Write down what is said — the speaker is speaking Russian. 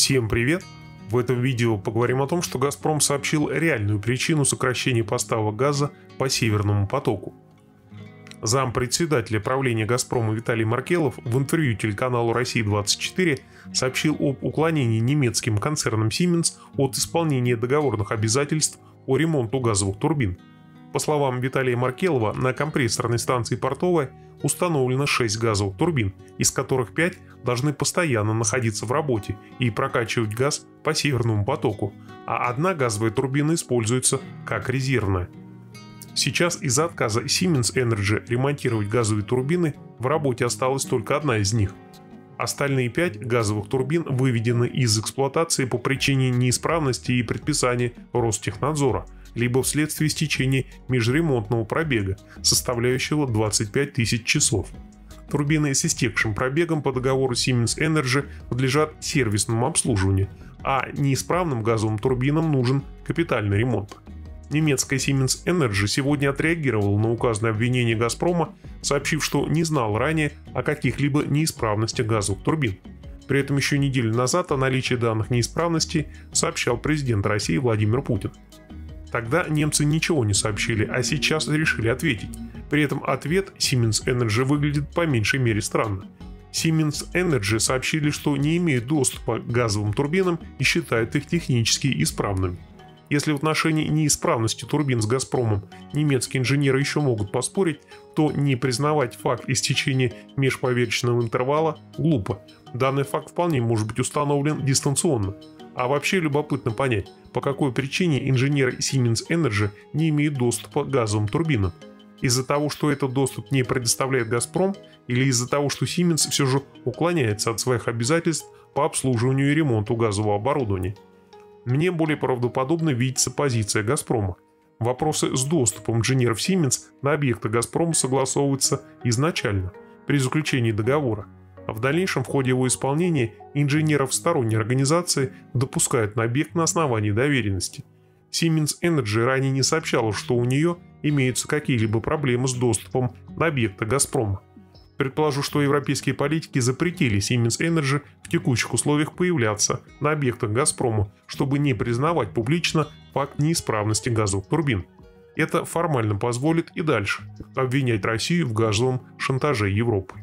Всем привет! В этом видео поговорим о том, что Газпром сообщил реальную причину сокращения поставок газа по Северному потоку. Зампредседателя правления Газпрома Виталий Маркелов в интервью телеканалу «Россия-24» сообщил об уклонении немецким концерном Siemens от исполнения договорных обязательств по ремонту газовых турбин. По словам Виталия Маркелова, на компрессорной станции Портовая установлено 6 газовых турбин, из которых 5 должны постоянно находиться в работе и прокачивать газ по Северному потоку, а одна газовая турбина используется как резервная. Сейчас из-за отказа Siemens Energy ремонтировать газовые турбины в работе осталась только одна из них. Остальные 5 газовых турбин выведены из эксплуатации по причине неисправности и предписания Ростехнадзора, либо вследствие истечения межремонтного пробега, составляющего 25 тысяч часов. Турбины с истекшим пробегом по договору Siemens Energy подлежат сервисному обслуживанию, а неисправным газовым турбинам нужен капитальный ремонт. Немецкая Siemens Energy сегодня отреагировала на указанное обвинение «Газпрома», сообщив, что не знал ранее о каких-либо неисправностях газовых турбин. При этом еще неделю назад о наличии данных неисправностей сообщал президент России Владимир Путин. Тогда немцы ничего не сообщили, а сейчас решили ответить. При этом ответ Siemens Energy выглядит по меньшей мере странно. Siemens Energy сообщили, что не имеют доступа к газовым турбинам и считают их технически исправными. Если в отношении неисправности турбин с «Газпромом» немецкие инженеры еще могут поспорить, то не признавать факт истечения межповерхностного интервала глупо. Данный факт вполне может быть установлен дистанционно. А вообще любопытно понять, по какой причине инженеры Siemens Energy не имеют доступа к газовым турбинам. Из-за того, что этот доступ не предоставляет «Газпром», или из-за того, что Siemens все же уклоняется от своих обязательств по обслуживанию и ремонту газового оборудования? Мне более правдоподобно видится позиция «Газпрома». Вопросы с доступом инженеров Siemens на объекты «Газпрома» согласовываются изначально, при заключении договора. А в дальнейшем в ходе его исполнения инженеров сторонней организации допускают на объект на основании доверенности. Siemens Energy ранее не сообщала, что у нее имеются какие-либо проблемы с доступом на объекты «Газпрома». Предположу, что европейские политики запретили Siemens Energy в текущих условиях появляться на объектах «Газпрома», чтобы не признавать публично факт неисправности газовых турбин. Это формально позволит и дальше обвинять Россию в газовом шантаже Европы.